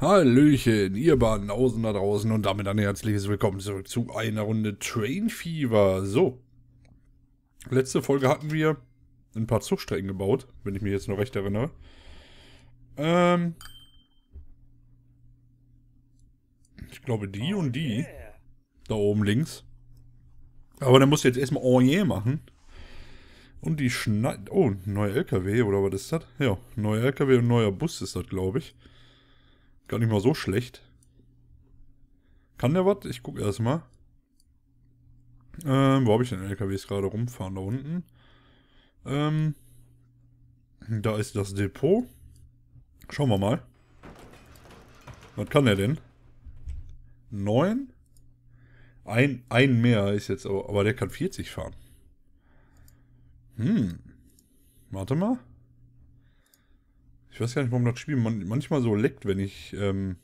Hallöchen, ihr Banausen da draußen und damit ein herzliches Willkommen zurück zu einer Runde Train Fever. So, letzte Folge hatten wir ein paar Zugstrecken gebaut, wenn ich mich jetzt noch recht erinnere. Ich glaube die und die, da oben links. Aber dann musst du jetzt erstmal oh yeah machen. Und die schneiden... Oh, neuer LKW, oder was ist das? Ja, neuer LKW und neuer Bus ist das, glaube ich. Gar nicht mal so schlecht. Kann der was? Ich gucke erstmal. Wo habe ich denn LKWs gerade rumfahren? Da unten. Da ist das Depot. Schauen wir mal. Was kann der denn? 9? Ein mehr ist jetzt aber... Aber der kann 40 fahren. Warte mal. Ich weiß gar nicht, warum das Spiel manchmal so leckt, wenn ich, Dingens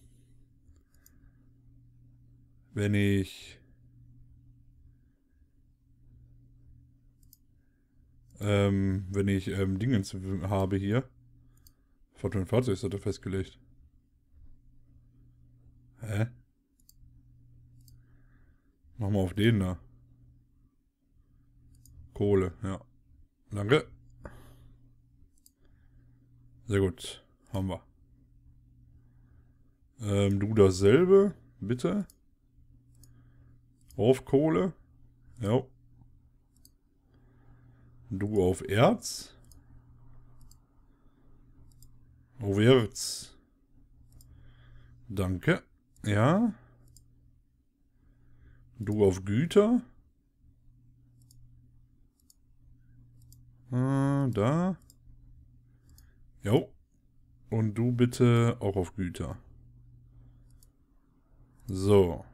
habe hier. Fahrt und Fahrzeug ist da festgelegt. Hä? Mach mal auf den da. Kohle, ja. Danke. Sehr gut. Haben wir. Du dasselbe. Bitte. Auf Kohle. Ja. Du auf Erz. Auf Erz. Danke. Ja. Du auf Güter. Da. Jo. Und du bitte auch auf Güter. So.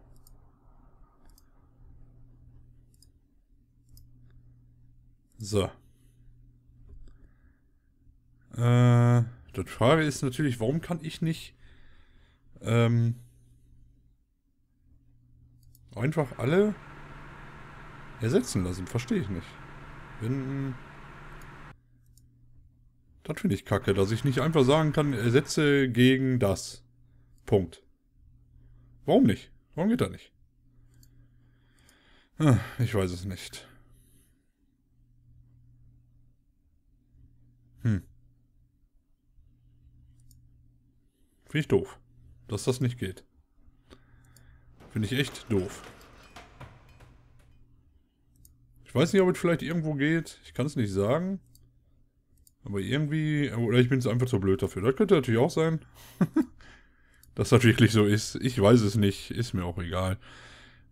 So. Die Frage ist natürlich, warum kann ich nicht einfach alle ersetzen lassen? Verstehe ich nicht. Wenn... Das finde ich kacke, dass ich nicht einfach sagen kann, ersetze gegen das. Punkt. Warum nicht? Warum geht das nicht? Ach, ich weiß es nicht. Finde ich doof, dass das nicht geht. Finde ich echt doof. Ich weiß nicht, ob es vielleicht irgendwo geht. Ich kann es nicht sagen. Aber irgendwie... Oder ich bin jetzt einfach zu blöd dafür. Das könnte natürlich auch sein. Dass das wirklich so ist. Ich weiß es nicht. Ist mir auch egal.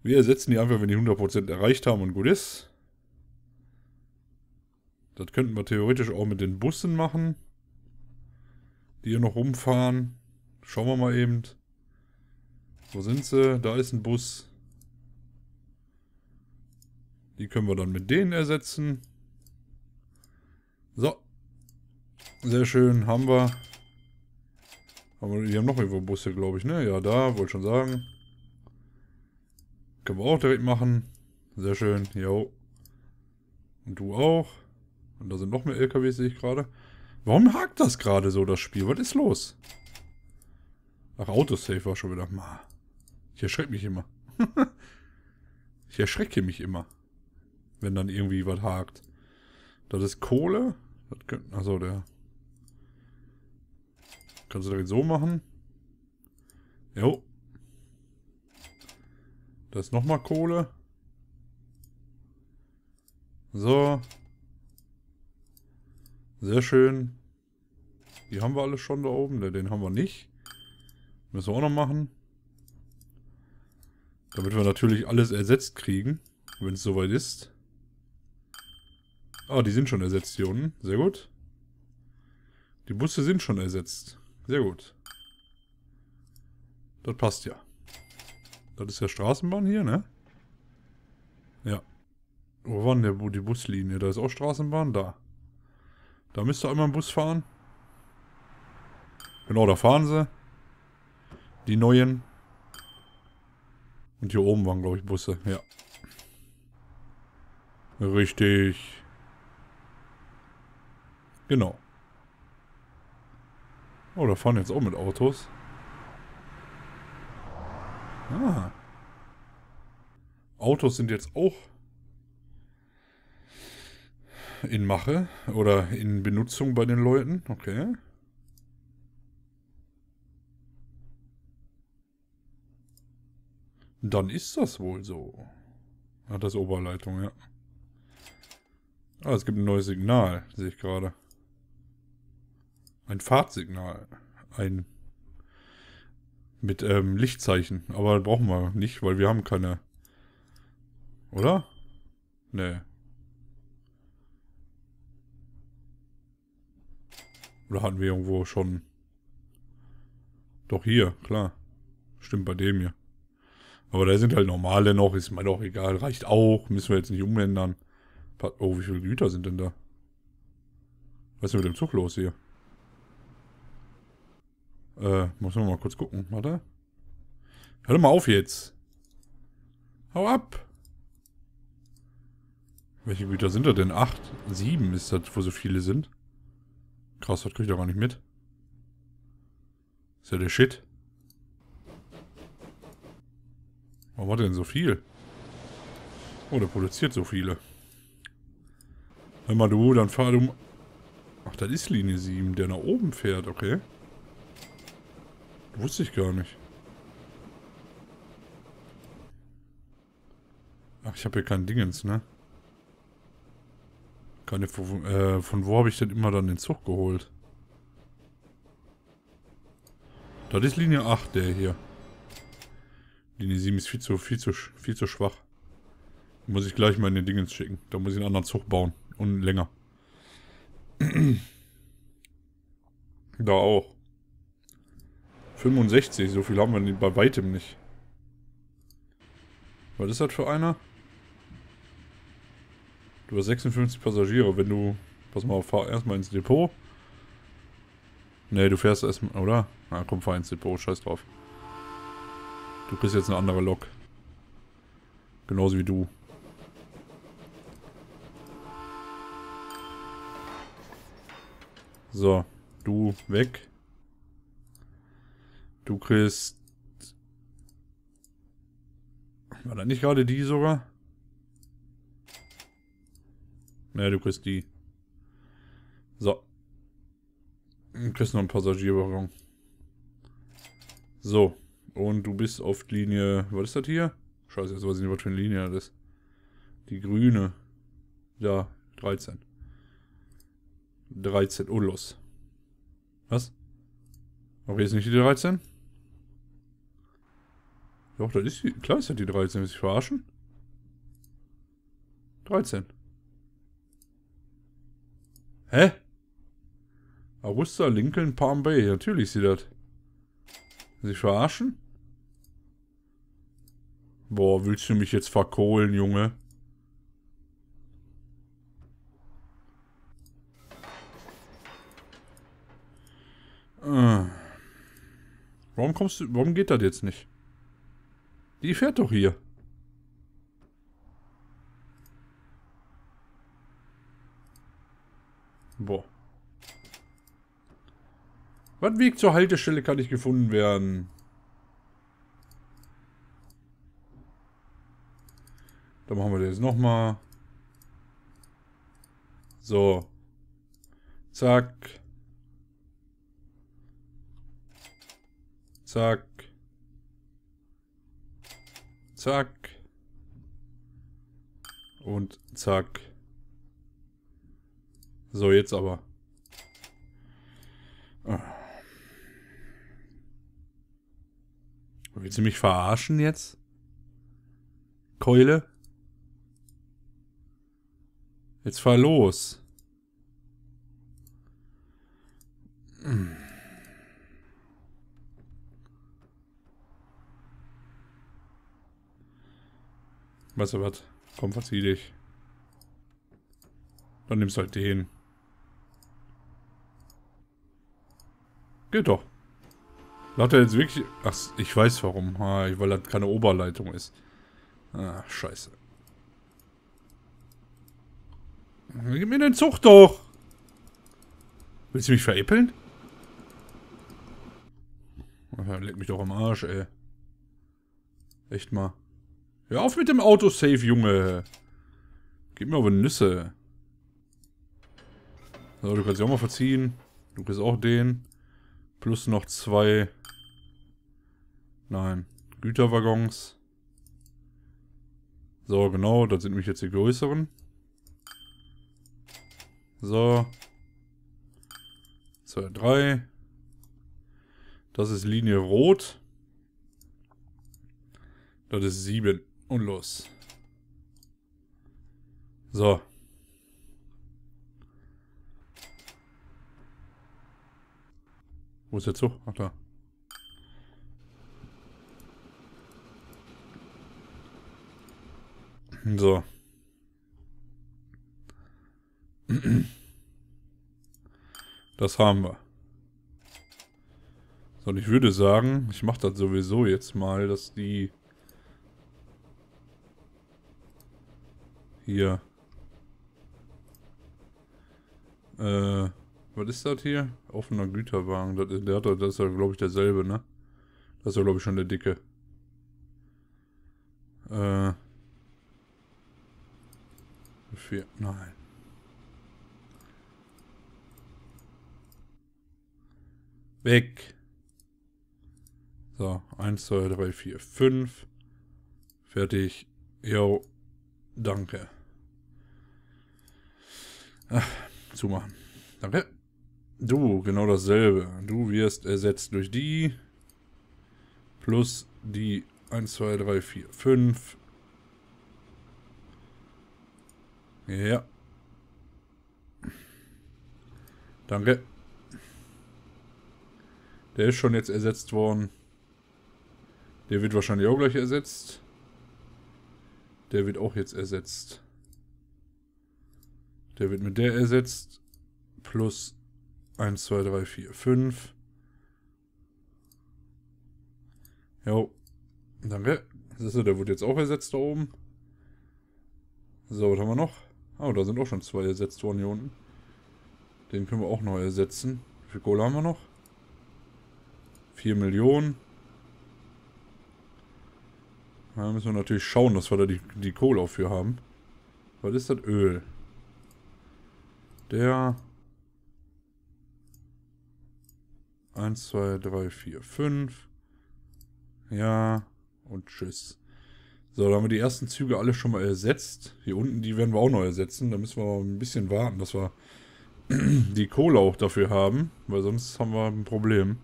Wir ersetzen die einfach, wenn die 100% erreicht haben und gut ist. Das könnten wir theoretisch auch mit den Bussen machen. Die hier noch rumfahren. Schauen wir mal eben. Wo sind sie? Da ist ein Bus. Die können wir dann mit denen ersetzen. So. Sehr schön, haben wir. Aber die haben noch irgendwo Busse, glaube ich, ne? Ja, da, wollte schon sagen. Können wir auch direkt machen. Sehr schön, jo. Und du auch. Und da sind noch mehr LKWs, sehe ich gerade. Warum hakt das gerade so, das Spiel? Was ist los? Ach, Autosave war schon wieder. Ma. Ich erschrecke mich immer. Ich erschrecke mich immer. Wenn dann irgendwie was hakt. Das ist Kohle. Achso, der. Kannst du direkt so machen. Jo. Da ist nochmal Kohle. So. Sehr schön. Die haben wir alle schon da oben. Den haben wir nicht. Müssen wir auch noch machen. Damit wir natürlich alles ersetzt kriegen. Wenn es soweit ist. Ah, die sind schon ersetzt hier unten. Sehr gut. Die Busse sind schon ersetzt. Sehr gut. Das passt ja. Das ist ja Straßenbahn hier, ne? Ja. Wo war denn die Buslinie? Da ist auch Straßenbahn. Da. Da müsste einmal ein Bus fahren. Genau, da fahren sie. Die neuen. Und hier oben waren, glaube ich, Busse. Ja. Richtig. Genau. Oh, da fahren jetzt auch mit Autos. Ah. Autos sind jetzt auch in Mache oder in Benutzung bei den Leuten. Okay. Dann ist das wohl so. Hat das Oberleitung, ja. Ah, es gibt ein neues Signal, sehe ich gerade. Ein Fahrtsignal. Ein mit Lichtzeichen. Aber brauchen wir nicht, weil wir haben keine. Oder? Nee. Oder hatten wir irgendwo schon? Doch hier, klar. Stimmt bei dem hier. Aber da sind halt normale noch, ist mir doch egal, reicht auch, müssen wir jetzt nicht umändern. Oh, wie viele Güter sind denn da? Was ist denn mit dem Zug los hier? Muss man mal kurz gucken, warte. Hör doch mal auf jetzt! Hau ab! Welche Güter sind da denn? 8? 7 ist das, wo so viele sind. Krass, das krieg ich doch gar nicht mit. Ist ja der Shit. Warum hat er denn so viel? Oh, der produziert so viele. Hör mal du, dann fahr du... Ach, das ist Linie 7, der nach oben fährt, okay. Wusste ich gar nicht. Ach, ich habe hier kein Dingens, ne? Keine... von wo habe ich denn immer dann den Zug geholt? Das ist Linie 8, der hier. Linie 7 ist viel zu schwach. Muss ich gleich mal in den Dingens schicken. Da muss ich einen anderen Zug bauen. Und länger. Da auch. 65, so viel haben wir bei weitem nicht. Was ist das für einer? Du hast 56 Passagiere, wenn du... Pass mal auf, fahr erstmal ins Depot. Ne, du fährst erstmal, oder? Na komm, fahr ins Depot, scheiß drauf. Du kriegst jetzt eine andere Lok. Genauso wie du. So, du weg. Du kriegst... War das nicht gerade die sogar? Naja, du kriegst die. So. Du kriegst noch einen Passagierwaggon. So. Und du bist auf Linie... Was ist das hier? Scheiße, jetzt weiß ich nicht, was für eine Linie das ist. Die grüne. Ja, 13. 13, oh los. Was? Okay, ist nicht die 13? Doch, das ist die... Klar ist das die 13, willst du mich verarschen? 13. Hä? Augusta, Lincoln, Palm Bay, natürlich ist sie das. Willst du mich verarschen? Boah, willst du mich jetzt verkohlen, Junge? Warum kommst du... Warum geht das jetzt nicht? Die fährt doch hier. Boah. Was Weg zur Haltestelle kann nicht gefunden werden? Da machen wir das jetzt nochmal. So. Zack. Zack. Zack. Und zack. So, jetzt aber. Willst du mich verarschen jetzt? Keule? Jetzt fahr los. Weißt du was? Komm, verzieh dich. Dann nimmst du halt den. Geht doch. Hat er jetzt wirklich... Ach, ich weiß warum. Weil das keine Oberleitung ist. Ah, scheiße. Gib mir den Zug doch! Willst du mich veräppeln? Ach, leck mich doch am Arsch, ey. Echt mal. Hör auf mit dem Autosave, Junge. Gib mir aber Nüsse. So, du kannst dich auch mal verziehen. Du kriegst auch den. Plus noch zwei... Nein. Güterwaggons. So, genau. Das sind nämlich jetzt die größeren. So. 2, 3. Das ist Linie Rot. Das ist 7. Und los. So. Wo ist der Zug? Ach, da. So. Das haben wir. So, und ich würde sagen, ich mache das sowieso jetzt mal, dass die... Hier. Was ist das hier? Offener Güterwagen. Das ist ja, glaube ich, derselbe, ne? Das ist ja, glaube ich, schon der dicke. Vier. Nein. Weg. So. 1, 2, 3, 4, 5. Fertig. Jo. Danke. Ach, zumachen. Danke. Du, genau dasselbe. Du wirst ersetzt durch die. Plus die 1, 2, 3, 4, 5. Ja. Danke. Der ist schon jetzt ersetzt worden. Der wird wahrscheinlich auch gleich ersetzt. Der wird auch jetzt ersetzt. Der wird mit der ersetzt. Plus 1, 2, 3, 4, 5. Jo. Danke. Siehst du, der wird jetzt auch ersetzt da oben. So, was haben wir noch? Oh, da sind auch schon zwei ersetzt worden hier unten. Den können wir auch noch ersetzen. Wie viel Kohle haben wir noch? 4 Millionen. Da müssen wir natürlich schauen, dass wir da die Kohle auch für haben. Was ist das? Öl. Der... 1, 2, 3, 4, 5. Ja. Und tschüss. So, da haben wir die ersten Züge alle schon mal ersetzt. Hier unten, die werden wir auch noch ersetzen. Da müssen wir mal ein bisschen warten, dass wir die Kohle auch dafür haben. Weil sonst haben wir ein Problem.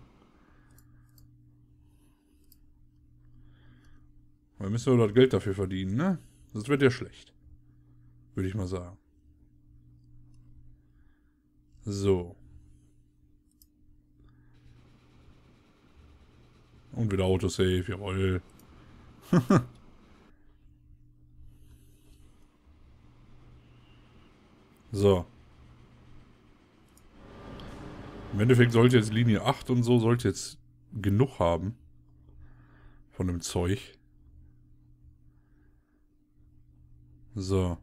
Weil müssen wir das Geld dafür verdienen, ne? Sonst wird ja schlecht. Würde ich mal sagen. So. Und wieder Autosave, jawohl. So. Im Endeffekt sollte jetzt Linie 8 und so, sollte jetzt genug haben. Von dem Zeug. So.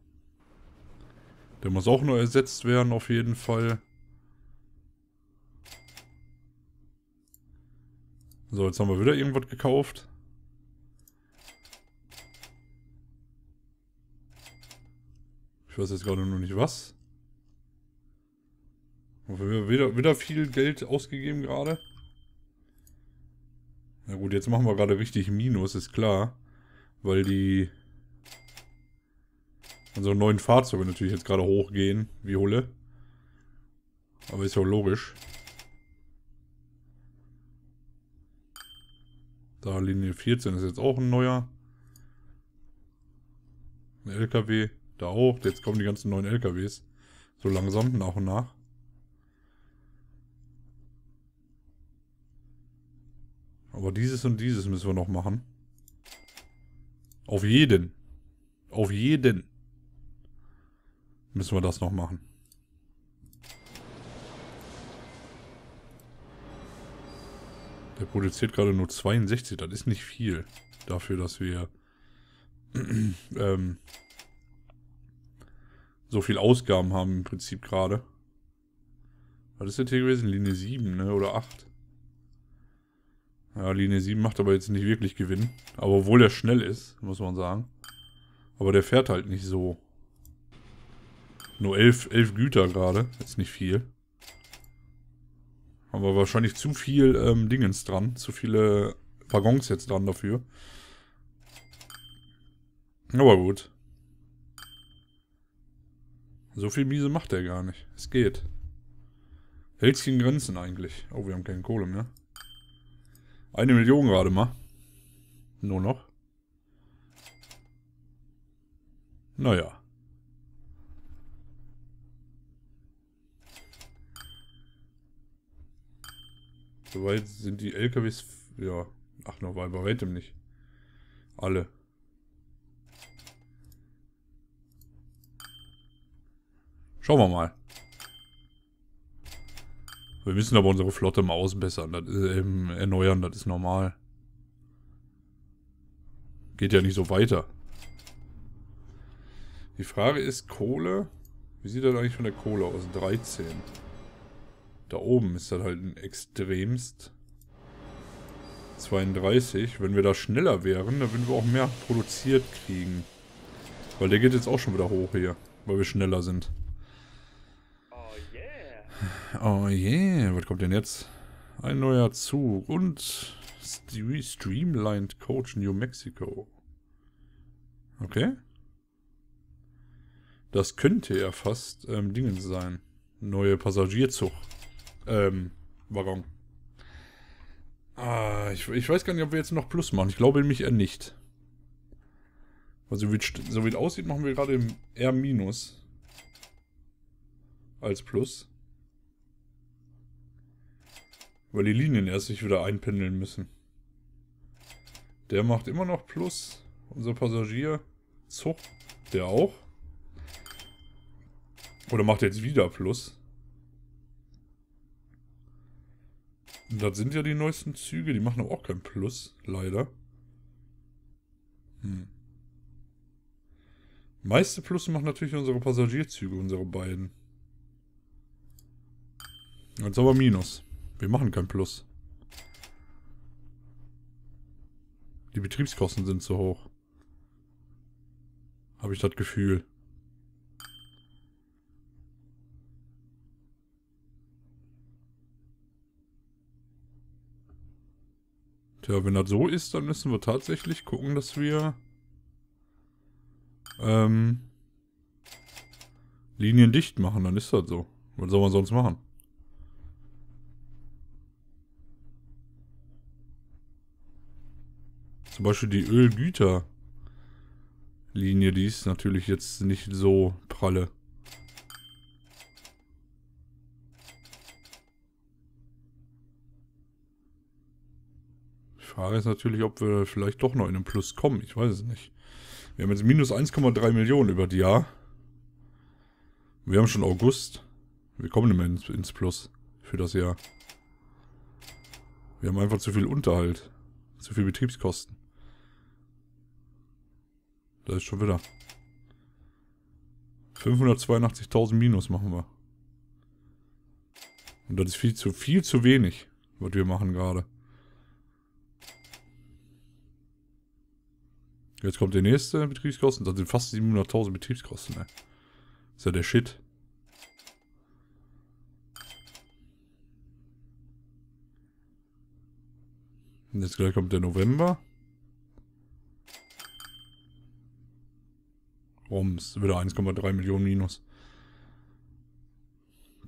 Der muss auch nur ersetzt werden, auf jeden Fall. So, jetzt haben wir wieder irgendwas gekauft. Ich weiß jetzt gerade noch nicht was. Wir haben wieder viel Geld ausgegeben gerade. Na gut, jetzt machen wir gerade richtig Minus, ist klar. Weil die... unsere neuen Fahrzeuge natürlich jetzt gerade hochgehen, wie Hulle. Aber ist ja auch logisch. Da Linie 14 ist jetzt auch ein neuer. Ein LKW. Da auch. Jetzt kommen die ganzen neuen LKWs. So langsam, nach und nach. Aber dieses und dieses müssen wir noch machen. Auf jeden. Auf jeden. Müssen wir das noch machen. Der produziert gerade nur 62, das ist nicht viel. Dafür, dass wir so viel Ausgaben haben im Prinzip gerade. Was ist das hier gewesen? Linie 7, ne? Oder 8. Ja, Linie 7 macht aber jetzt nicht wirklich Gewinn. Aber obwohl er schnell ist, muss man sagen. Aber der fährt halt nicht so. Nur 11 Güter gerade. Jetzt nicht viel. Aber wahrscheinlich zu viel Dingens dran. Zu viele Waggons jetzt dran dafür. Aber gut. So viel Miese macht er gar nicht. Es geht. Hält's gegen Grenzen eigentlich. Oh, wir haben keine Kohle mehr. 1 Million gerade mal. Nur noch. Naja. Soweit sind die LKWs... Ja. Ach, noch bei weitem nicht. Alle. Schauen wir mal. Wir müssen aber unsere Flotte mal ausbessern, das ist, erneuern, das ist normal. Geht ja nicht so weiter. Die Frage ist, Kohle? Wie sieht das eigentlich von der Kohle aus? 13. Da oben ist das halt ein extremst. 32. Wenn wir da schneller wären, dann würden wir auch mehr produziert kriegen. Weil der geht jetzt auch schon wieder hoch hier, weil wir schneller sind. Oh yeah, was kommt denn jetzt? Ein neuer Zug und Streamlined Coach New Mexico. Okay. Das könnte ja fast Dingens sein. Neue Passagierzug. Waggon. Ah, ich weiß gar nicht, ob wir jetzt noch Plus machen. Ich glaube nämlich eher nicht. Weil so wie es aussieht, machen wir gerade eher Minus. Als Plus. Weil die Linien erst sich wieder einpendeln müssen. Der macht immer noch Plus. Unser Passagierzug. Der auch. Oder macht jetzt wieder Plus. Und das sind ja die neuesten Züge. Die machen aber auch kein Plus. Leider. Meiste Plus machen natürlich unsere Passagierzüge. Unsere beiden. Jetzt aber Minus. Wir machen kein Plus. Die Betriebskosten sind zu hoch. Habe ich das Gefühl. Tja, wenn das so ist, dann müssen wir tatsächlich gucken, dass wir Linien dicht machen. Dann ist das so. Was soll man sonst machen? Zum Beispiel die Ölgüterlinie, die ist natürlich jetzt nicht so pralle. Die Frage ist natürlich, ob wir vielleicht doch noch in einen Plus kommen. Ich weiß es nicht. Wir haben jetzt minus 1,3 Millionen über das Jahr. Wir haben schon August. Wir kommen nicht mehr ins Plus für das Jahr. Wir haben einfach zu viel Unterhalt. Zu viel Betriebskosten. Da ist schon wieder 582.000 Minus machen wir. Und das ist viel zu wenig, was wir machen gerade. Jetzt kommt der nächste Betriebskosten. Das sind fast 700.000 Betriebskosten, ey. Ist ja der Shit. Und jetzt gleich kommt der November. Roms, wieder 1,3 Millionen Minus.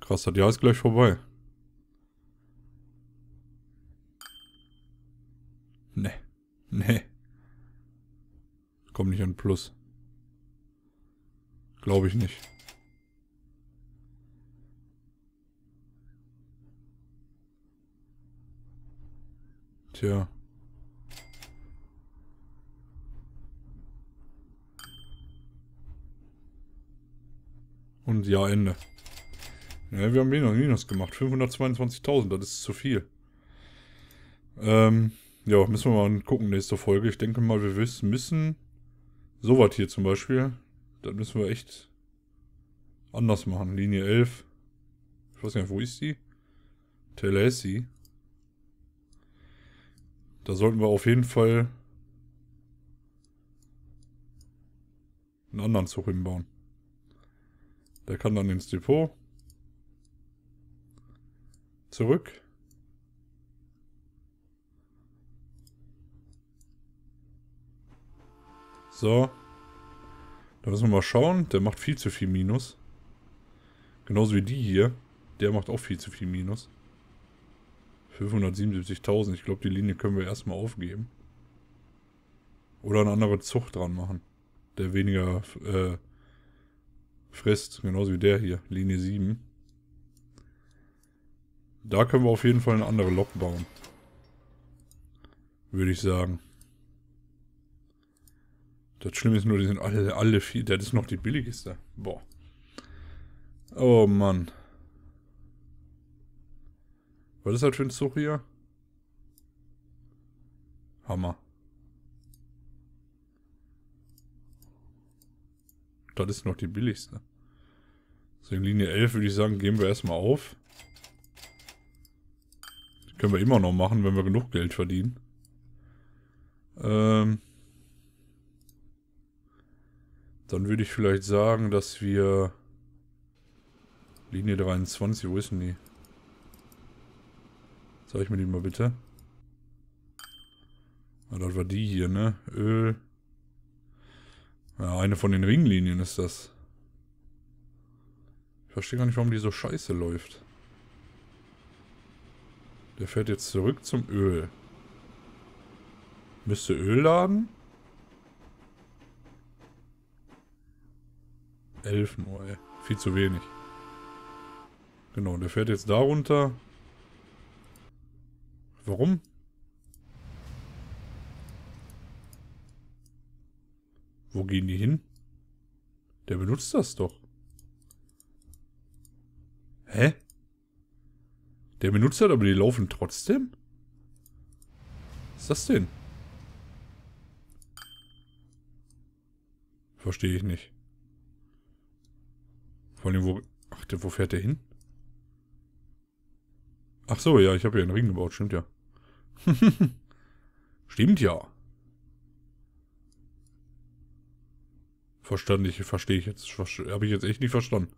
Krass, das Jahr ist gleich vorbei. Ne, ne. Komm nicht an Plus. Glaube ich nicht. Tja. Und ja, Ende. Ja, wir haben Minus gemacht. 522.000, das ist zu viel. Ja, müssen wir mal gucken, nächste Folge. Ich denke mal, wir müssen sowas hier zum Beispiel. Das müssen wir echt anders machen. Linie 11. Ich weiß gar nicht, wo ist die? Tallahassee. Da sollten wir auf jeden Fall einen anderen Zug hinbauen. Der kann dann ins Depot. Zurück. So. Da müssen wir mal schauen. Der macht viel zu viel Minus. Genauso wie die hier. Der macht auch viel zu viel Minus. 577.000. Ich glaube, die Linie können wir erstmal aufgeben. Oder eine andere Zucht dran machen. Der weniger frisst. Genauso wie der hier. Linie 7. Da können wir auf jeden Fall eine andere Lok bauen. Würde ich sagen. Das Schlimme ist nur, die sind alle viel. Das ist noch die billigste. Boah. Oh Mann. Was ist das für ein Zug hier? Hammer. Das ist noch die billigste. So in Linie 11 würde ich sagen, geben wir erstmal auf. Das können wir immer noch machen, wenn wir genug Geld verdienen. Dann würde ich vielleicht sagen, dass wir Linie 23, wo ist denn die? Zeig mir die mal bitte. Ja, das war die hier, ne? Öl. Ja, eine von den Ringlinien ist das. Ich verstehe gar nicht, warum die so scheiße läuft. Der fährt jetzt zurück zum Öl. Müsste Öl laden? 11 nur, ey. Viel zu wenig. Genau, der fährt jetzt da runter. Warum? Wo gehen die hin? Der benutzt das doch. Hä? Der benutzt das, aber die laufen trotzdem? Was ist das denn? Verstehe ich nicht. Vor allem, wo... Ach, wo fährt der hin? Ach so, ja, ich habe hier einen Ring gebaut, stimmt ja. Stimmt ja. Verstehe ich jetzt. Habe ich jetzt echt nicht verstanden.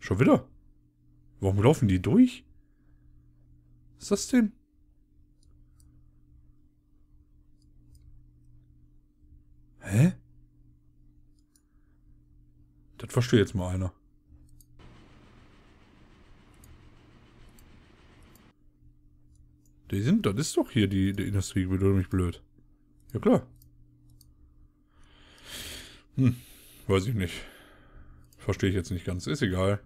Schon wieder? Warum laufen die durch? Was ist das denn? Hä? Das versteht jetzt mal einer. Das ist doch hier die Industrie, ich bin nicht blöd. Ja klar. Weiß ich nicht. Verstehe ich jetzt nicht ganz, ist egal.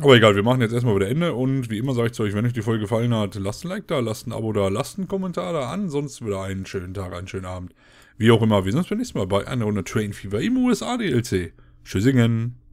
Aber egal, wir machen jetzt erstmal wieder Ende und wie immer sage ich zu euch, wenn euch die Folge gefallen hat, lasst ein Like da, lasst ein Abo da, lasst einen Kommentar da, ansonsten wieder einen schönen Tag, einen schönen Abend. Wie auch immer, wir sehen uns beim nächsten Mal bei einer Runde Train Fever im USA DLC. Tschüssingen!